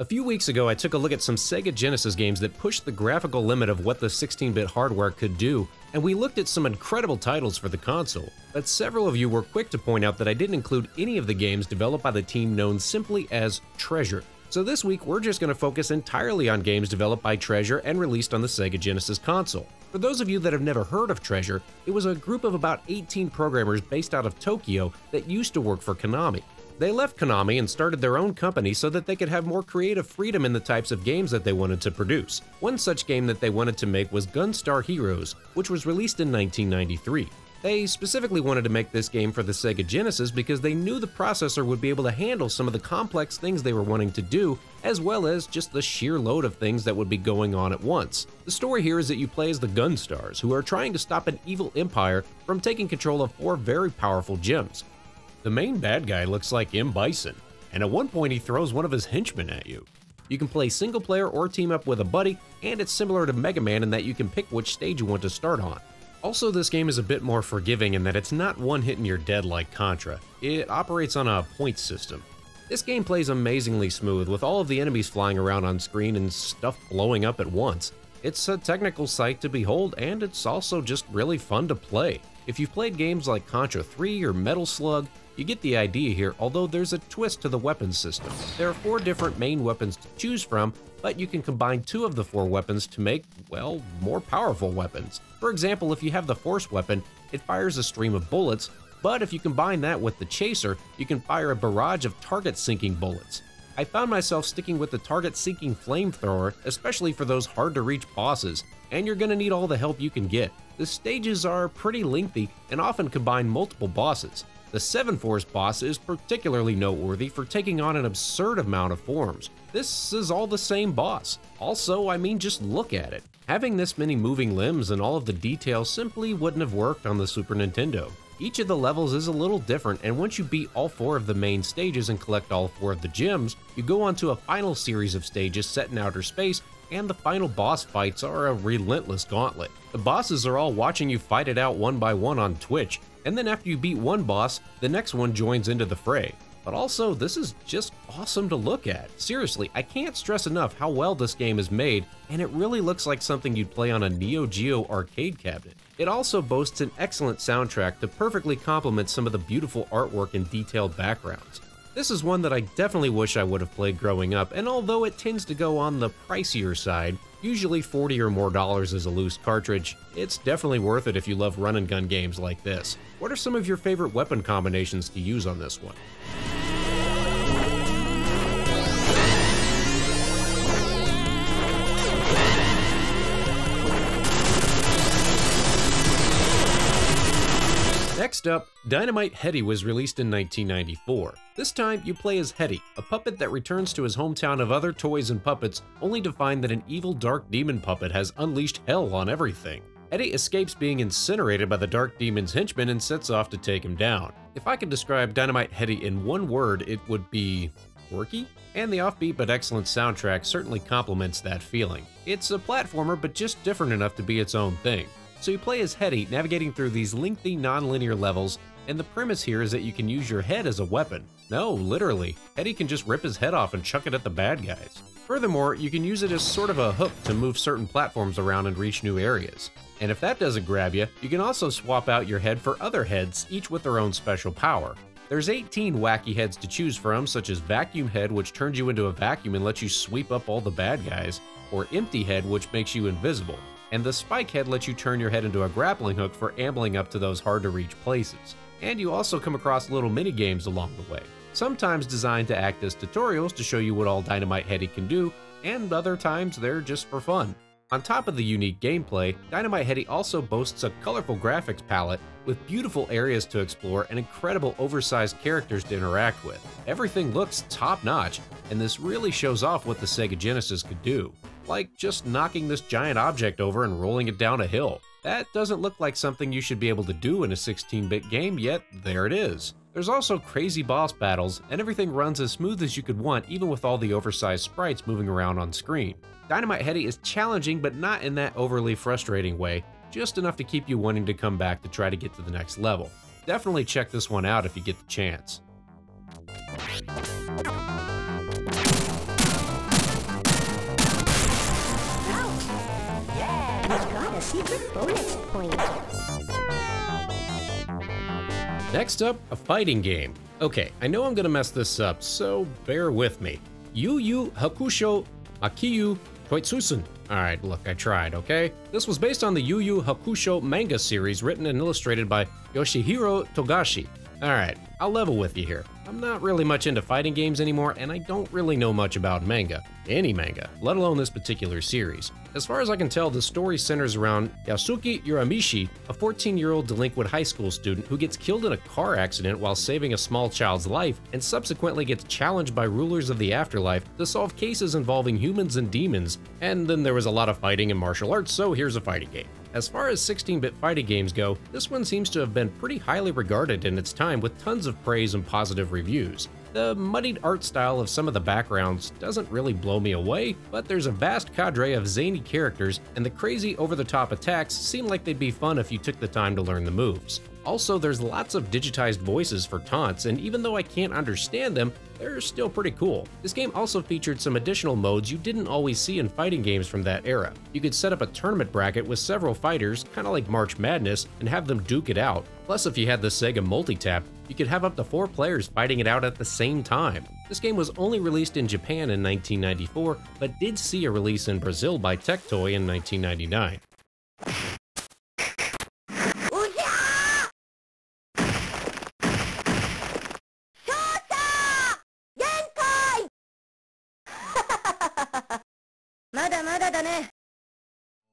A few weeks ago, I took a look at some Sega Genesis games that pushed the graphical limit of what the 16-bit hardware could do, and we looked at some incredible titles for the console, but several of you were quick to point out that I didn't include any of the games developed by the team known simply as Treasure. So this week, we're just going to focus entirely on games developed by Treasure and released on the Sega Genesis console. For those of you that have never heard of Treasure, it was a group of about 18 programmers based out of Tokyo that used to work for Konami. They left Konami and started their own company so that they could have more creative freedom in the types of games that they wanted to produce. One such game that they wanted to make was Gunstar Heroes, which was released in 1993. They specifically wanted to make this game for the Sega Genesis because they knew the processor would be able to handle some of the complex things they were wanting to do, as well as just the sheer load of things that would be going on at once. The story here is that you play as the Gunstars, who are trying to stop an evil empire from taking control of 4 very powerful gems. The main bad guy looks like M. Bison, and at one point he throws one of his henchmen at you. You can play single player or team up with a buddy, and it's similar to Mega Man in that you can pick which stage you want to start on. Also, this game is a bit more forgiving in that it's not one hit and you're dead like Contra. It operates on a point system. This game plays amazingly smooth, with all of the enemies flying around on screen and stuff blowing up at once. It's a technical sight to behold, and it's also just really fun to play. If you've played games like Contra 3 or Metal Slug, you get the idea here, although there's a twist to the weapons system. There are 4 different main weapons to choose from, but you can combine 2 of the 4 weapons to make, well, more powerful weapons. For example, if you have the Force weapon, it fires a stream of bullets, but if you combine that with the Chaser, you can fire a barrage of target-sinking bullets. I found myself sticking with the target-seeking flamethrower, especially for those hard-to-reach bosses, and you're going to need all the help you can get. The stages are pretty lengthy and often combine multiple bosses. The 7 Force boss is particularly noteworthy for taking on an absurd amount of forms. This is all the same boss. Also, I mean, just look at it. Having this many moving limbs and all of the details simply wouldn't have worked on the Super Nintendo. Each of the levels is a little different, and once you beat all 4 of the main stages and collect all 4 of the gems, you go on to a final series of stages set in outer space, and the final boss fights are a relentless gauntlet. The bosses are all watching you fight it out one by one on Twitch, and then after you beat one boss, the next one joins into the fray. But also, this is just awesome to look at. Seriously, I can't stress enough how well this game is made, and it really looks like something you'd play on a Neo Geo arcade cabinet. It also boasts an excellent soundtrack to perfectly complement some of the beautiful artwork and detailed backgrounds. This is one that I definitely wish I would have played growing up, and although it tends to go on the pricier side, usually $40 or more is a loose cartridge, it's definitely worth it if you love run and gun games like this. What are some of your favorite weapon combinations to use on this one? Next up, Dynamite Headdy was released in 1994. This time, you play as Headdy, a puppet that returns to his hometown of other toys and puppets, only to find that an evil Dark Demon puppet has unleashed hell on everything. Headdy escapes being incinerated by the Dark Demon's henchmen and sets off to take him down. If I could describe Dynamite Headdy in one word, it would be quirky? And the offbeat but excellent soundtrack certainly complements that feeling. It's a platformer, but just different enough to be its own thing. So you play as Headdy, navigating through these lengthy non-linear levels, and the premise here is that you can use your head as a weapon. No, literally, Headdy can just rip his head off and chuck it at the bad guys. Furthermore, you can use it as sort of a hook to move certain platforms around and reach new areas. And if that doesn't grab you, you can also swap out your head for other heads, each with their own special power. There's 18 wacky heads to choose from, such as Vacuum Head, which turns you into a vacuum and lets you sweep up all the bad guys, or Empty Head, which makes you invisible. And the Spike Head lets you turn your head into a grappling hook for ambling up to those hard-to-reach places. And you also come across little mini-games along the way, sometimes designed to act as tutorials to show you what all Dynamite Headdy can do, and other times they're just for fun. On top of the unique gameplay, Dynamite Headdy also boasts a colorful graphics palette with beautiful areas to explore and incredible oversized characters to interact with. Everything looks top-notch, and this really shows off what the Sega Genesis could do. Like just knocking this giant object over and rolling it down a hill. That doesn't look like something you should be able to do in a 16-bit game, yet there it is. There's also crazy boss battles, and everything runs as smooth as you could want, even with all the oversized sprites moving around on screen. Dynamite Headdy is challenging, but not in that overly frustrating way, just enough to keep you wanting to come back to try to get to the next level. Definitely check this one out if you get the chance. Bonus point. Next up, a fighting game. Okay, I know I'm gonna mess this up, so bear with me. Yuu Yuu Hakusho: Makyou Toitsusen. Alright, look, I tried, okay? This was based on the Yuu Yuu Hakusho manga series written and illustrated by Yoshihiro Togashi. Alright, I'll level with you here. I'm not really much into fighting games anymore, and I don't really know much about manga. Any manga, let alone this particular series. As far as I can tell, the story centers around Yusuke Urameshi, a 14-year-old delinquent high school student who gets killed in a car accident while saving a small child's life, and subsequently gets challenged by rulers of the afterlife to solve cases involving humans and demons. And then there was a lot of fighting and martial arts, so here's a fighting game. As far as 16-bit fighting games go, this one seems to have been pretty highly regarded in its time with tons of praise and positive reviews. The muddied art style of some of the backgrounds doesn't really blow me away, but there's a vast cadre of zany characters, and the crazy over-the-top attacks seem like they'd be fun if you took the time to learn the moves. Also, there's lots of digitized voices for taunts, and even though I can't understand them, they're still pretty cool. This game also featured some additional modes you didn't always see in fighting games from that era. You could set up a tournament bracket with several fighters, kinda like March Madness, and have them duke it out. Plus, if you had the Sega Multitap, you could have up to 4 players fighting it out at the same time. This game was only released in Japan in 1994, but did see a release in Brazil by Tektoy in 1999.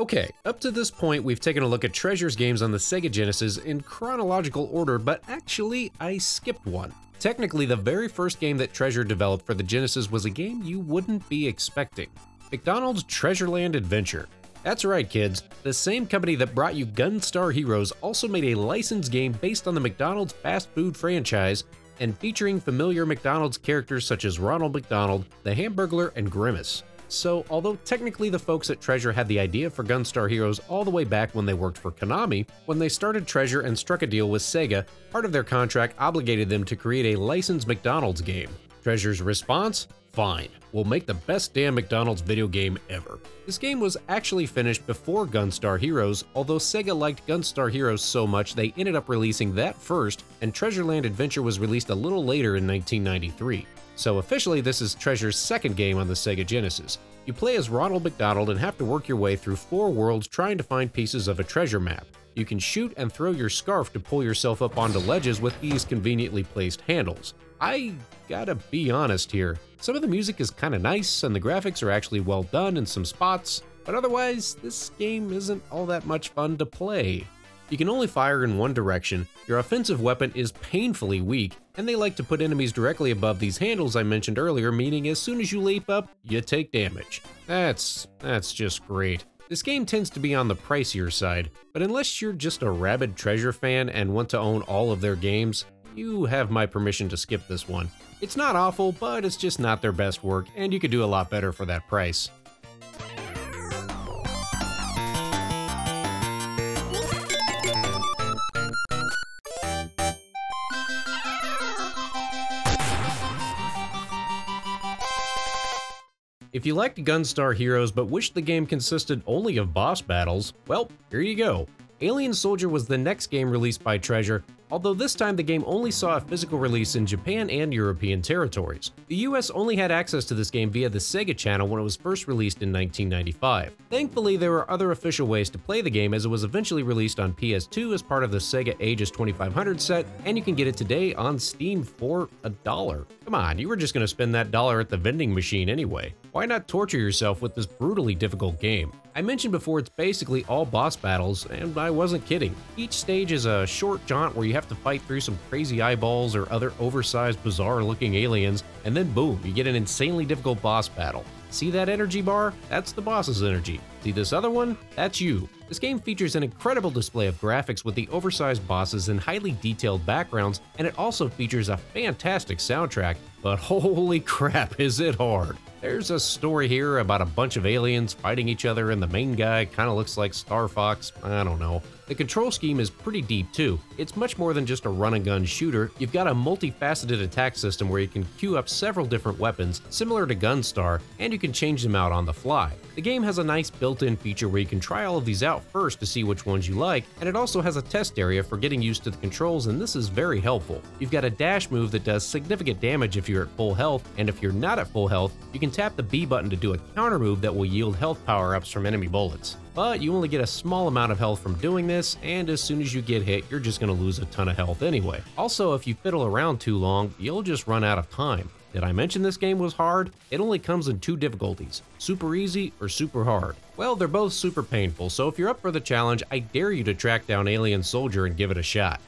Okay, up to this point we've taken a look at Treasure's games on the Sega Genesis in chronological order, but actually I skipped one. Technically, the very first game that Treasure developed for the Genesis was a game you wouldn't be expecting. McDonald's Treasure Land Adventure. That's right, kids. The same company that brought you Gunstar Heroes also made a licensed game based on the McDonald's fast food franchise and featuring familiar McDonald's characters such as Ronald McDonald, the Hamburglar, and Grimace. So, although technically the folks at Treasure had the idea for Gunstar Heroes all the way back when they worked for Konami, when they started Treasure and struck a deal with Sega, part of their contract obligated them to create a licensed McDonald's game. Treasure's response? Fine, we'll make the best damn McDonald's video game ever. This game was actually finished before Gunstar Heroes, although Sega liked Gunstar Heroes so much they ended up releasing that first, and Treasure Land Adventure was released a little later in 1993. So officially, this is Treasure's second game on the Sega Genesis. You play as Ronald McDonald and have to work your way through 4 worlds trying to find pieces of a treasure map. You can shoot and throw your scarf to pull yourself up onto ledges with these conveniently placed handles. I gotta be honest here, some of the music is kinda nice and the graphics are actually well done in some spots, but otherwise, this game isn't all that much fun to play. You can only fire in one direction, your offensive weapon is painfully weak, and they like to put enemies directly above these handles I mentioned earlier, meaning as soon as you leap up, you take damage. That's just great. This game tends to be on the pricier side, but unless you're just a rabid Treasure fan and want to own all of their games, you have my permission to skip this one. It's not awful, but it's just not their best work, and you could do a lot better for that price. If you liked Gunstar Heroes but wished the game consisted only of boss battles, well, here you go. Alien Soldier was the next game released by Treasure, although this time the game only saw a physical release in Japan and European territories. The US only had access to this game via the Sega Channel when it was first released in 1995. Thankfully, there were other official ways to play the game as it was eventually released on PS2 as part of the Sega Ages 2500 set, and you can get it today on Steam for $1. Come on, you were just gonna spend that dollar at the vending machine anyway. Why not torture yourself with this brutally difficult game? I mentioned before it's basically all boss battles, and I wasn't kidding. Each stage is a short jaunt where you have to fight through some crazy eyeballs or other oversized, bizarre-looking aliens, and then boom, you get an insanely difficult boss battle. See that energy bar? That's the boss's energy. See this other one? That's you. This game features an incredible display of graphics with the oversized bosses and highly detailed backgrounds, and it also features a fantastic soundtrack, but holy crap is it hard. There's a story here about a bunch of aliens fighting each other, and the main guy kind of looks like Star Fox. I don't know. The control scheme is pretty deep too. It's much more than just a run-and-gun shooter. You've got a multifaceted attack system where you can queue up several different weapons, similar to Gunstar, and you can change them out on the fly. The game has a nice built-in feature where you can try all of these out first to see which ones you like, and it also has a test area for getting used to the controls, and this is very helpful. You've got a dash move that does significant damage if you're at full health, and if you're not at full health, you can tap the B button to do a counter move that will yield health power-ups from enemy bullets. But you only get a small amount of health from doing this, and as soon as you get hit, you're just going to lose a ton of health anyway. Also, if you fiddle around too long, you'll just run out of time. Did I mention this game was hard? It only comes in two difficulties, super easy or super hard. Well, they're both super painful, so if you're up for the challenge, I dare you to track down Alien Soldier and give it a shot.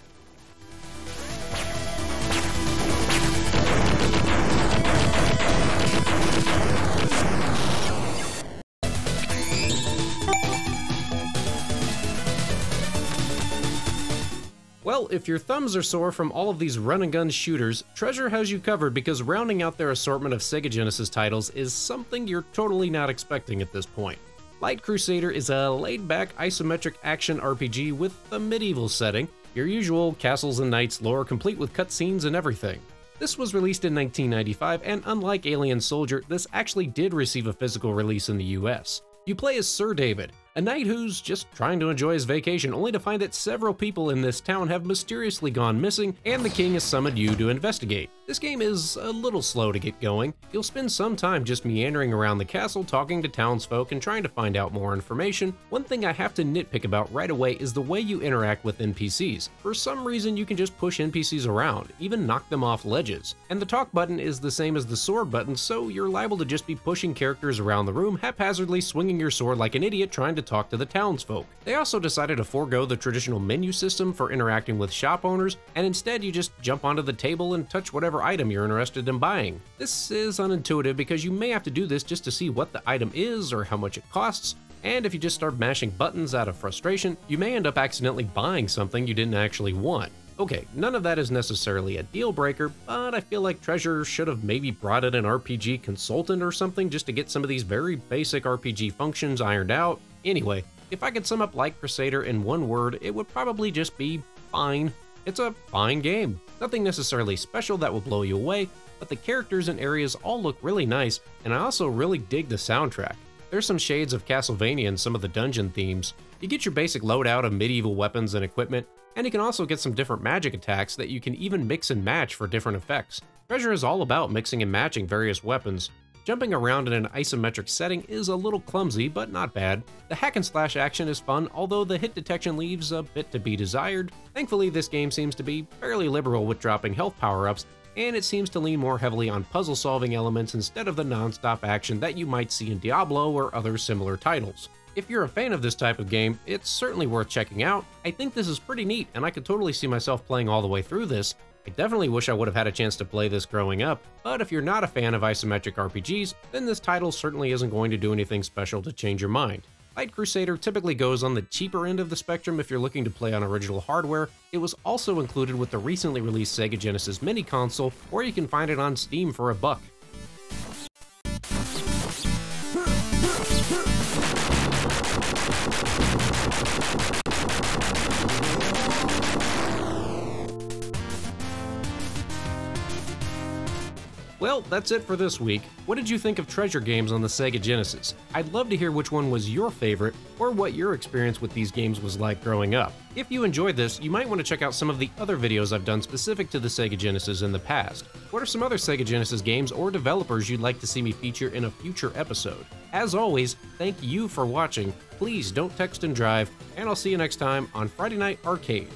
Well, if your thumbs are sore from all of these run-and-gun shooters, Treasure has you covered because rounding out their assortment of Sega Genesis titles is something you're totally not expecting at this point. Light Crusader is a laid-back isometric action RPG with a medieval setting, your usual castles and knights lore complete with cutscenes and everything. This was released in 1995, and unlike Alien Soldier, this actually did receive a physical release in the US. You play as Sir David, a knight who's just trying to enjoy his vacation, only to find that several people in this town have mysteriously gone missing, and the king has summoned you to investigate. This game is a little slow to get going. You'll spend some time just meandering around the castle, talking to townsfolk, and trying to find out more information. One thing I have to nitpick about right away is the way you interact with NPCs. For some reason, you can just push NPCs around, even knock them off ledges. And the talk button is the same as the sword button, so you're liable to just be pushing characters around the room, haphazardly swinging your sword like an idiot trying to talk to the townsfolk. They also decided to forego the traditional menu system for interacting with shop owners, and instead you just jump onto the table and touch whatever item you're interested in buying. This is unintuitive because you may have to do this just to see what the item is or how much it costs, and if you just start mashing buttons out of frustration, you may end up accidentally buying something you didn't actually want. Okay, none of that is necessarily a deal breaker, but I feel like Treasure should have maybe brought in an RPG consultant or something just to get some of these very basic RPG functions ironed out. Anyway, if I could sum up Light Crusader in one word, it would probably just be fine. It's a fine game. Nothing necessarily special that will blow you away, but the characters and areas all look really nice, and I also really dig the soundtrack. There's some shades of Castlevania in some of the dungeon themes. You get your basic loadout of medieval weapons and equipment, and you can also get some different magic attacks that you can even mix and match for different effects. Treasure is all about mixing and matching various weapons. Jumping around in an isometric setting is a little clumsy, but not bad. The hack and slash action is fun, although the hit detection leaves a bit to be desired. Thankfully, this game seems to be fairly liberal with dropping health power-ups, and it seems to lean more heavily on puzzle-solving elements instead of the non-stop action that you might see in Diablo or other similar titles. If you're a fan of this type of game, it's certainly worth checking out. I think this is pretty neat, and I could totally see myself playing all the way through this. I definitely wish I would have had a chance to play this growing up, but if you're not a fan of isometric RPGs, then this title certainly isn't going to do anything special to change your mind. Light Crusader typically goes on the cheaper end of the spectrum if you're looking to play on original hardware. It was also included with the recently released Sega Genesis mini console, or you can find it on Steam for $1. Well, that's it for this week. What did you think of Treasure games on the Sega Genesis? I'd love to hear which one was your favorite, or what your experience with these games was like growing up. If you enjoyed this, you might want to check out some of the other videos I've done specific to the Sega Genesis in the past. What are some other Sega Genesis games or developers you'd like to see me feature in a future episode? As always, thank you for watching. Please don't text and drive, and I'll see you next time on Friday Night Arcade.